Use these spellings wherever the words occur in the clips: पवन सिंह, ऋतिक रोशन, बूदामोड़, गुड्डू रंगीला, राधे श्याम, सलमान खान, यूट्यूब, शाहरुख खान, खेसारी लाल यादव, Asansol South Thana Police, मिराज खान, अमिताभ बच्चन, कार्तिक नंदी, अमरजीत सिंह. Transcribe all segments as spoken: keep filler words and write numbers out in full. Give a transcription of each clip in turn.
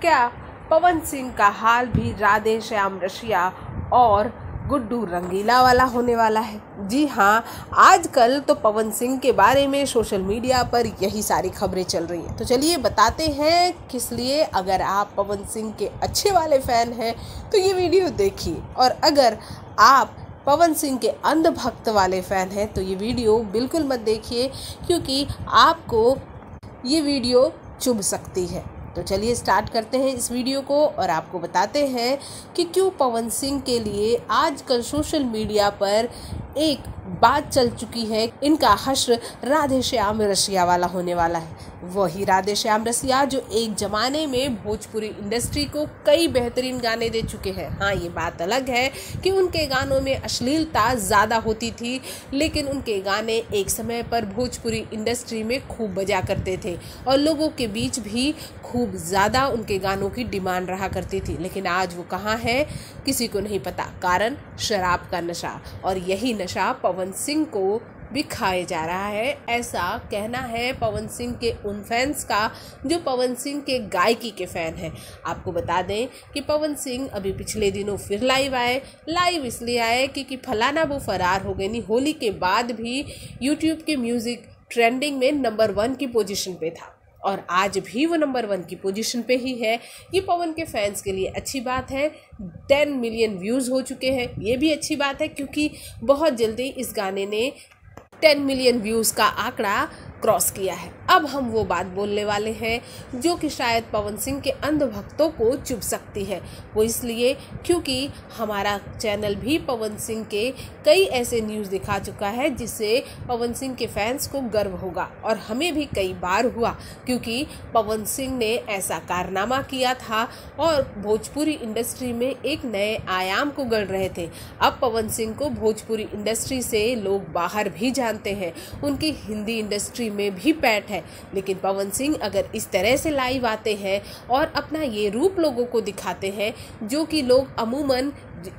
क्या पवन सिंह का हाल भी राधे श्याम रशिया और गुड्डू रंगीला वाला होने वाला है। जी हाँ, आजकल तो पवन सिंह के बारे में सोशल मीडिया पर यही सारी खबरें चल रही हैं। तो चलिए बताते हैं किस लिए। अगर आप पवन सिंह के अच्छे वाले फ़ैन हैं तो ये वीडियो देखिए, और अगर आप पवन सिंह के अंधभक्त वाले फ़ैन हैं तो ये वीडियो बिल्कुल मत देखिए, क्योंकि आपको ये वीडियो चुभ सकती है। तो चलिए स्टार्ट करते हैं इस वीडियो को और आपको बताते हैं कि क्यों पवन सिंह के लिए आजकल सोशल मीडिया पर एक बात चल चुकी है, इनका हश्र राधे श्याम रसिया वाला होने वाला है। वही राधे श्याम रसिया जो एक ज़माने में भोजपुरी इंडस्ट्री को कई बेहतरीन गाने दे चुके हैं। हाँ, ये बात अलग है कि उनके गानों में अश्लीलता ज़्यादा होती थी, लेकिन उनके गाने एक समय पर भोजपुरी इंडस्ट्री में खूब बजा करते थे और लोगों के बीच भी खूब ज़्यादा उनके गानों की डिमांड रहा करती थी। लेकिन आज वो कहाँ है किसी को नहीं पता, कारण शराब का नशा, और यही नशा पवन सिंह को भी खाया जा रहा है। ऐसा कहना है पवन सिंह के उन फैंस का जो पवन सिंह के गायकी के फ़ैन हैं। आपको बता दें कि पवन सिंह अभी पिछले दिनों फिर लाइव आए। लाइव इसलिए आए क्योंकि फलाना वो फरार हो गई नहीं होली के बाद भी यूट्यूब के म्यूज़िक ट्रेंडिंग में नंबर वन की पोजीशन पे था, और आज भी वो नंबर वन की पोजीशन पे ही है। ये पवन के फैंस के लिए अच्छी बात है। टेन मिलियन व्यूज़ हो चुके हैं, ये भी अच्छी बात है, क्योंकि बहुत जल्दी इस गाने ने टेन मिलियन व्यूज़ का आंकड़ा क्रॉस किया है। अब हम वो बात बोलने वाले हैं जो कि शायद पवन सिंह के अंधभक्तों को चुभ सकती है। वो इसलिए क्योंकि हमारा चैनल भी पवन सिंह के कई ऐसे न्यूज़ दिखा चुका है जिससे पवन सिंह के फैंस को गर्व होगा, और हमें भी कई बार हुआ, क्योंकि पवन सिंह ने ऐसा कारनामा किया था और भोजपुरी इंडस्ट्री में एक नए आयाम को गढ़ रहे थे। अब पवन सिंह को भोजपुरी इंडस्ट्री से लोग बाहर भी जानते हैं, उनकी हिंदी इंडस्ट्री में भी पैठ है। लेकिन पवन सिंह अगर इस तरह से लाइव आते हैं और अपना ये रूप लोगों को दिखाते हैं, जो कि लोग अमूमन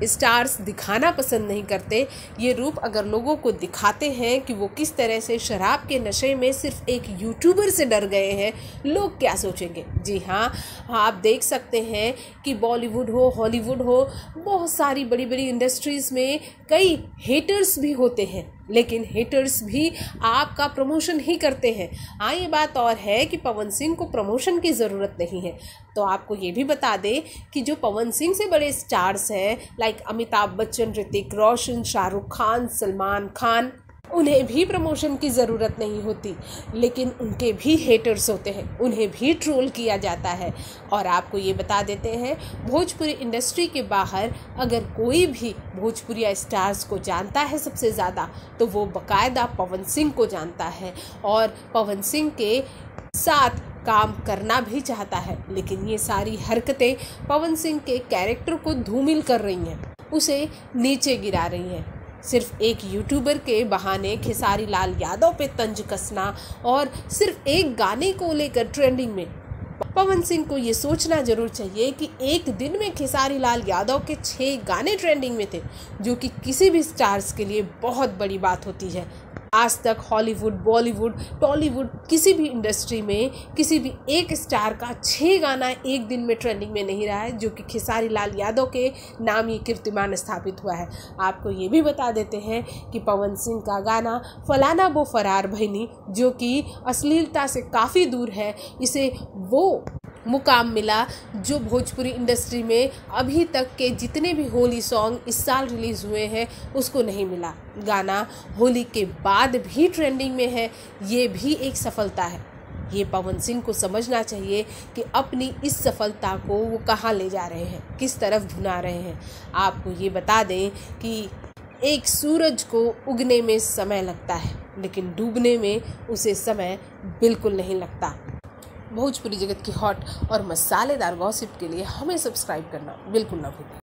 स्टार्स दिखाना पसंद नहीं करते, ये रूप अगर लोगों को दिखाते हैं कि वो किस तरह से शराब के नशे में सिर्फ एक यूट्यूबर से डर गए हैं, लोग क्या सोचेंगे। जी हाँ, आप देख सकते हैं कि बॉलीवुड हो, हॉलीवुड हो, बहुत सारी बड़ी बड़ी इंडस्ट्रीज़ में कई हेटर्स भी होते हैं, लेकिन हेटर्स भी आपका प्रमोशन ही करते हैं। हाँ, ये बात और है कि पवन सिंह को प्रमोशन की ज़रूरत नहीं है। तो आपको ये भी बता दें कि जो पवन सिंह से बड़े स्टार्स हैं, लाइक अमिताभ बच्चन, ऋतिक रोशन, शाहरुख खान, सलमान खान, उन्हें भी प्रमोशन की ज़रूरत नहीं होती, लेकिन उनके भी हेटर्स होते हैं, उन्हें भी ट्रोल किया जाता है। और आपको ये बता देते हैं, भोजपुरी इंडस्ट्री के बाहर अगर कोई भी भोजपुरी स्टार्स को जानता है सबसे ज़्यादा, तो वो बकायदा पवन सिंह को जानता है और पवन सिंह के साथ काम करना भी चाहता है। लेकिन ये सारी हरकतें पवन सिंह के कैरेक्टर को धूमिल कर रही हैं, उसे नीचे गिरा रही हैं। सिर्फ एक यूट्यूबर के बहाने खेसारी लाल यादव पे तंज कसना और सिर्फ एक गाने को लेकर ट्रेंडिंग में, पवन सिंह को ये सोचना ज़रूर चाहिए कि एक दिन में खेसारी लाल यादव के छः गाने ट्रेंडिंग में थे, जो कि किसी भी स्टार्स के लिए बहुत बड़ी बात होती है। आज तक हॉलीवुड, बॉलीवुड, टॉलीवुड, किसी भी इंडस्ट्री में किसी भी एक स्टार का छः गाना एक दिन में ट्रेंडिंग में नहीं रहा है, जो कि खेसारी लाल यादव के नाम ये कीर्तिमान स्थापित हुआ है। आपको ये भी बता देते हैं कि पवन सिंह का गाना फलाना वो फरार भईनी, जो कि अश्लीलता से काफ़ी दूर है, इसे वो मुकाम मिला जो भोजपुरी इंडस्ट्री में अभी तक के जितने भी होली सॉन्ग इस साल रिलीज़ हुए हैं उसको नहीं मिला। गाना होली के बाद भी ट्रेंडिंग में है, ये भी एक सफलता है। ये पवन सिंह को समझना चाहिए कि अपनी इस सफलता को वो कहाँ ले जा रहे हैं, किस तरफ भुना रहे हैं। आपको ये बता दें कि एक सूरज को उगने में समय लगता है, लेकिन डूबने में उसे समय बिल्कुल नहीं लगता। भोजपुरी जगत की हॉट और मसालेदार गॉसिप के लिए हमें सब्सक्राइब करना बिल्कुल ना भूलें।